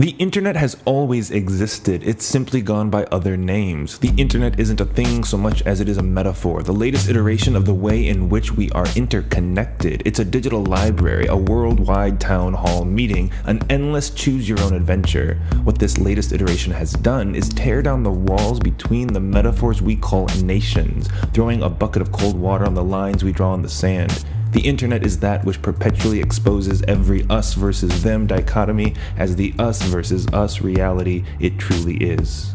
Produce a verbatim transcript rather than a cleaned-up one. The internet has always existed, it's simply gone by other names. The internet isn't a thing so much as it is a metaphor, the latest iteration of the way in which we are interconnected. It's a digital library, a worldwide town hall meeting, an endless choose your own adventure. What this latest iteration has done is tear down the walls between the metaphors we call nations, throwing a bucket of cold water on the lines we draw in the sand. The internet is that which perpetually exposes every us versus them dichotomy as the us versus us reality it truly is.